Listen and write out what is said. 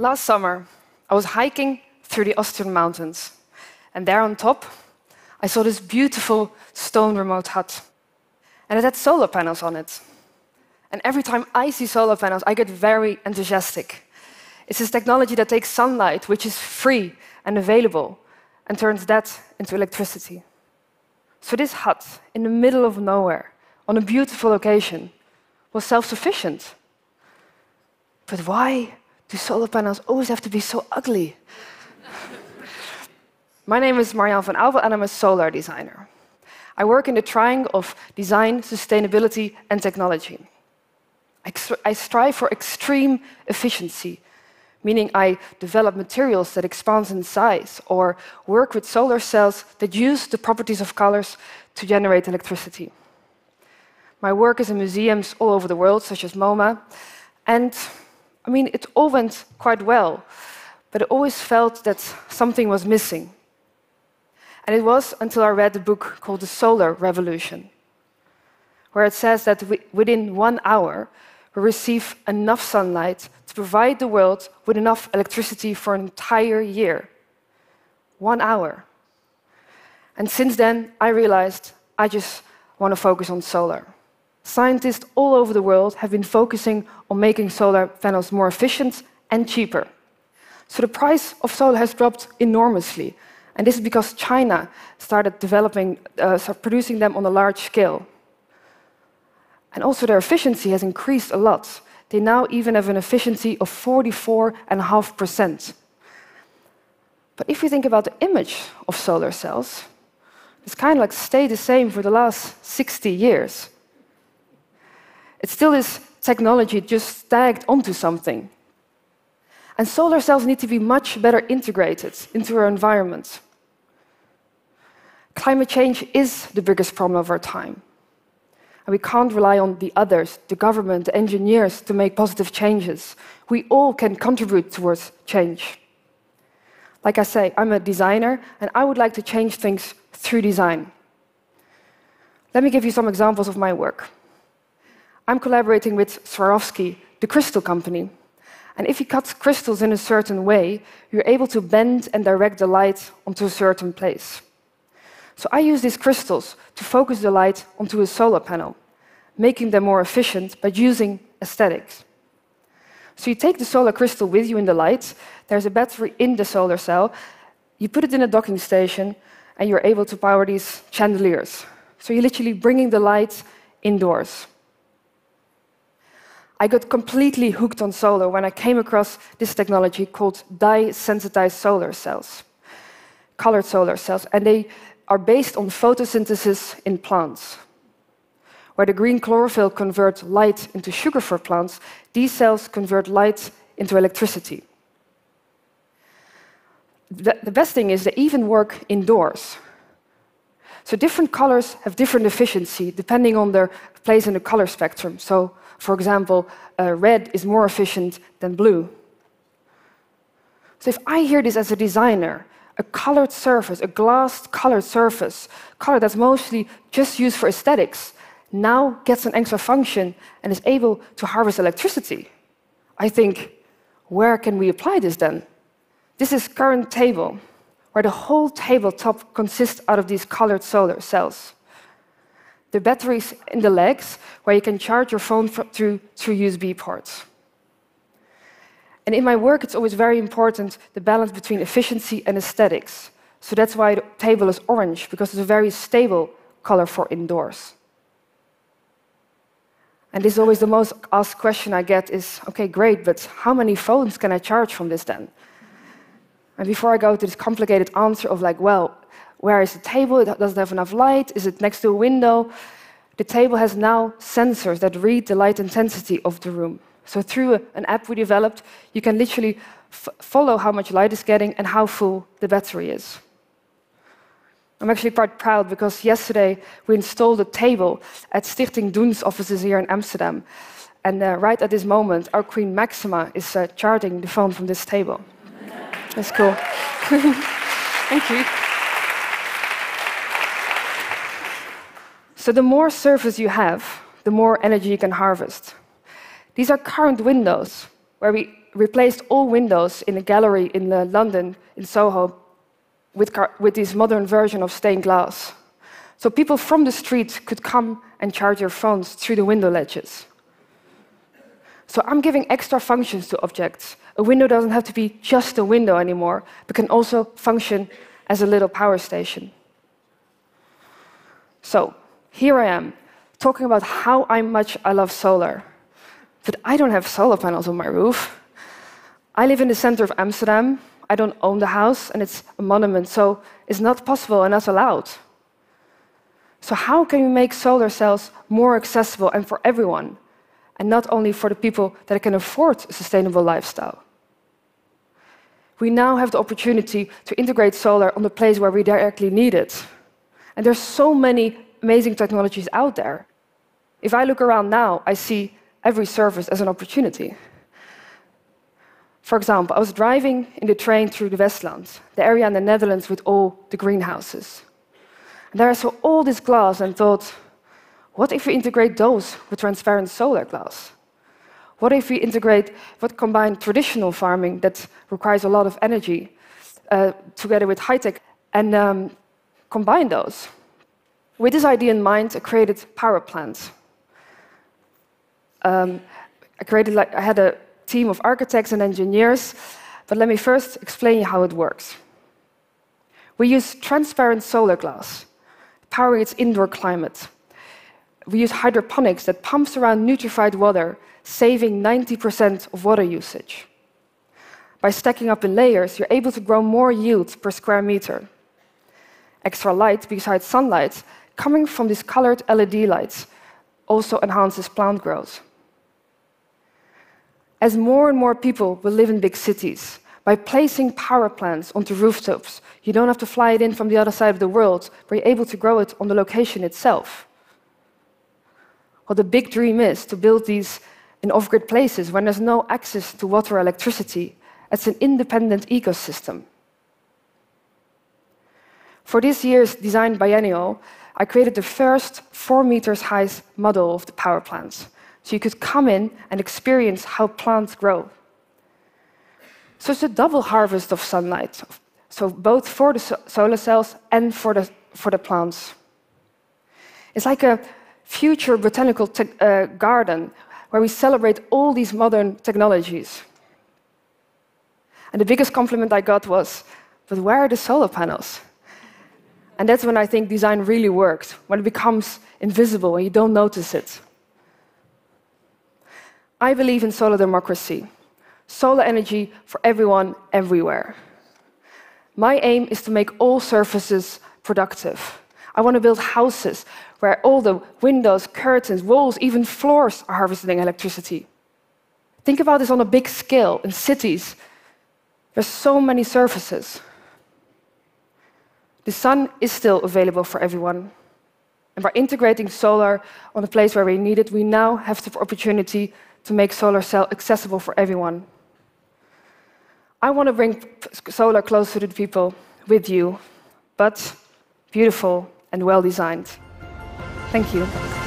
Last summer, I was hiking through the Austrian mountains, and there on top, I saw this beautiful stone remote hut. And it had solar panels on it. And every time I see solar panels, I get very enthusiastic. It's this technology that takes sunlight, which is free and available, and turns that into electricity. So this hut, in the middle of nowhere, on a beautiful location, was self-sufficient. But why do solar panels always have to be so ugly? My name is Marjan van Aubel, and I'm a solar designer. I work in the triangle of design, sustainability, and technology. I strive for extreme efficiency, meaning I develop materials that expand in size or work with solar cells that use the properties of colors to generate electricity. My work is in museums all over the world, such as MoMA, and I mean, it all went quite well, but I always felt that something was missing. And it was until I read the book called The Solar Revolution, where it says that within 1 hour, we receive enough sunlight to provide the world with enough electricity for an entire year. 1 hour. And since then, I realized I just want to focus on solar. Scientists all over the world have been focusing on making solar panels more efficient and cheaper. So the price of solar has dropped enormously. And this is because China started producing them on a large scale. And also their efficiency has increased a lot. They now even have an efficiency of 44.5%. But if we think about the image of solar cells, it's kind of like stayed the same for the last 60 years. It's still this technology just tagged onto something. And solar cells need to be much better integrated into our environment. Climate change is the biggest problem of our time. And we can't rely on the others, the government, the engineers, to make positive changes. We all can contribute towards change. Like I say, I'm a designer, and I would like to change things through design. Let me give you some examples of my work. I'm collaborating with Swarovski, the crystal company. And if you cut crystals in a certain way, you're able to bend and direct the light onto a certain place. So I use these crystals to focus the light onto a solar panel, making them more efficient by using aesthetics. So you take the solar crystal with you in the light, there's a battery in the solar cell, you put it in a docking station, and you're able to power these chandeliers. So you're literally bringing the light indoors. I got completely hooked on solar when I came across this technology called dye-sensitized solar cells, colored solar cells, and they are based on photosynthesis in plants. Where the green chlorophyll converts light into sugar for plants, these cells convert light into electricity. The best thing is they even work indoors. So different colors have different efficiency depending on their place in the color spectrum. So, for example, red is more efficient than blue. So if I hear this as a designer, a colored surface, a glassed colored surface, color that's mostly just used for aesthetics, now gets an extra function and is able to harvest electricity. I think, where can we apply this then? This is current table, where the whole tabletop consists out of these colored solar cells. The batteries in the legs, where you can charge your phone through USB ports. And in my work, it's always very important, the balance between efficiency and aesthetics. So that's why the table is orange, because it's a very stable color for indoors. And this is always the most asked question I get is, okay, great, but how many phones can I charge from this then? And before I go to this complicated answer of like, well, where is the table? It doesn't have enough light. Is it next to a window? The table has now sensors that read the light intensity of the room. So through an app we developed, you can literally follow how much light is getting and how full the battery is. I'm actually quite proud because yesterday we installed a table at Stichting Doen's offices here in Amsterdam. And right at this moment, our Queen Maxima is charging the phone from this table. That's cool. Thank you. So the more surface you have, the more energy you can harvest. These are current windows, where we replaced all windows in a gallery in London, in Soho, with this modern version of stained glass. So people from the street could come and charge their phones through the window ledges. So I'm giving extra functions to objects. A window doesn't have to be just a window anymore, but can also function as a little power station. So here I am, talking about how much I love solar. But I don't have solar panels on my roof. I live in the center of Amsterdam. I don't own the house, and it's a monument, so it's not possible and not allowed. So how can we make solar cells more accessible and for everyone, and not only for the people that can afford a sustainable lifestyle? We now have the opportunity to integrate solar on the place where we directly need it. And there's so many amazing technologies out there. If I look around now, I see every surface as an opportunity. For example, I was driving in the train through the Westland, the area in the Netherlands with all the greenhouses. And there I saw all this glass and thought, what if we integrate those with transparent solar glass? What if we combine traditional farming that requires a lot of energy together with high-tech and combine those? With this idea in mind, I created power plants. I had a team of architects and engineers, but let me first explain how it works. We use transparent solar glass, powering its indoor climate. We use hydroponics that pumps around nutrified water, saving 90% of water usage. By stacking up in layers, you're able to grow more yields per square meter. Extra light, besides sunlight, coming from these colored LED lights, also enhances plant growth. As more and more people will live in big cities, by placing power plants onto rooftops, you don't have to fly it in from the other side of the world, but you're able to grow it on the location itself. Well, the big dream is to build these in off-grid places when there's no access to water or electricity. It's an independent ecosystem. For this year's design biennial, I created the first 4 meters high model of the power plants, so you could come in and experience how plants grow. So it's a double harvest of sunlight, so both for the solar cells and for the plants. It's like a future botanical garden where we celebrate all these modern technologies. And the biggest compliment I got was, but where are the solar panels? And that's when I think design really works, when it becomes invisible and you don't notice it. I believe in solar democracy, solar energy for everyone, everywhere. My aim is to make all surfaces productive. I want to build houses where all the windows, curtains, walls, even floors are harvesting electricity. Think about this on a big scale in cities. There's so many surfaces. The sun is still available for everyone. And by integrating solar on the place where we need it, we now have the opportunity to make solar cell accessible for everyone. I want to bring solar close to the people with you, but beautiful and well-designed. Thank you.